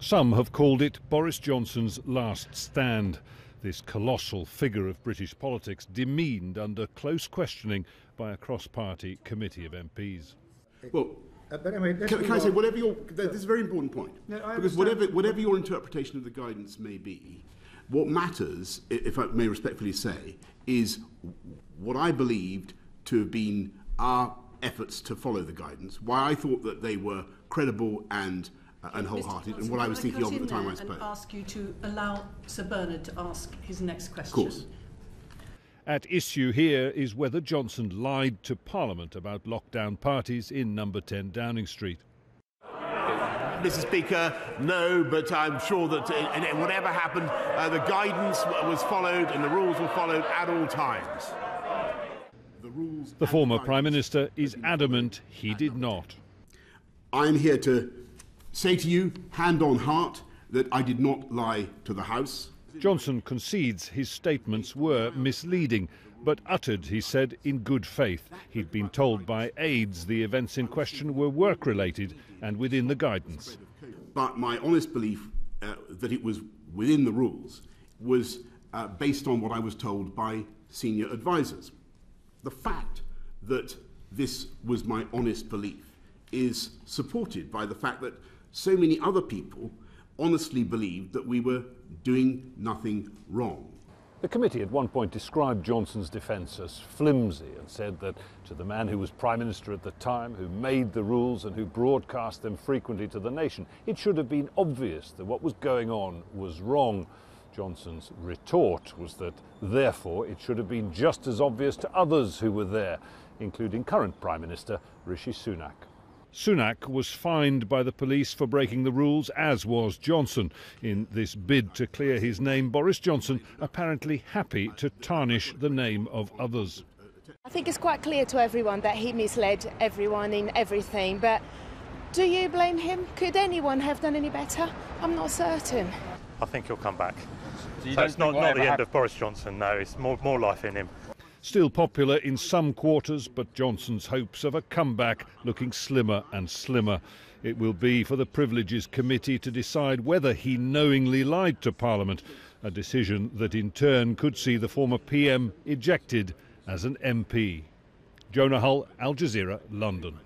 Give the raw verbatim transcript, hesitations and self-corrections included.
Some have called it Boris Johnson's last stand. This colossal figure of British politics demeaned under close questioning by a cross-party committee of M Ps. Well, uh, but anyway, can, can I say, whatever your, this is a very important point, no, because whatever, whatever your interpretation of the guidance may be, what matters, if I may respectfully say, is what I believed to have been our efforts to follow the guidance, why I thought that they were credible and Uh, and wholehearted, Johnson, and what I was thinking of at the time, I suppose. And ask you to allow Sir Bernard to ask his next question. Of course. At issue here is whether Johnson lied to Parliament about lockdown parties in number ten Downing Street. Mister Speaker, no, but I'm sure that in, in whatever happened, uh, the guidance was followed and the rules were followed at all times. The, rules the former Prime Minister is adamant he did not. I'm here to say to you, hand on heart, that I did not lie to the House. Johnson concedes his statements were misleading, but uttered, he said, in good faith. He'd been told by aides the events in question were work-related and within the guidance. But my honest belief uh, that it was within the rules was uh, based on what I was told by senior advisers. The fact that this was my honest belief is supported by the fact that so many other people honestly believed that we were doing nothing wrong. The committee at one point described Johnson's defence as flimsy and said that to the man who was Prime Minister at the time, who made the rules and who broadcast them frequently to the nation, it should have been obvious that what was going on was wrong. Johnson's retort was that therefore it should have been just as obvious to others who were there, including current Prime Minister Rishi Sunak. Sunak was fined by the police for breaking the rules, as was Johnson. In this bid to clear his name, Boris Johnson apparently happy to tarnish the name of others. I think it's quite clear to everyone that he misled everyone in everything, but do you blame him? Could anyone have done any better? I'm not certain. I think he'll come back. So so it's not, not the end of Boris Johnson, no, it's more, more life in him. Still popular in some quarters, but Johnson's hopes of a comeback looking slimmer and slimmer. It will be for the Privileges Committee to decide whether he knowingly lied to Parliament, a decision that in turn could see the former P M ejected as an M P. Jonah Hull, Al Jazeera, London.